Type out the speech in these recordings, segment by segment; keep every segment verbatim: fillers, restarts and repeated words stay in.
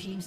team's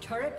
Turret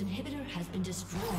Inhibitor has been destroyed.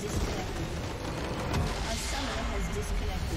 Disconnect. A summoner has disconnected.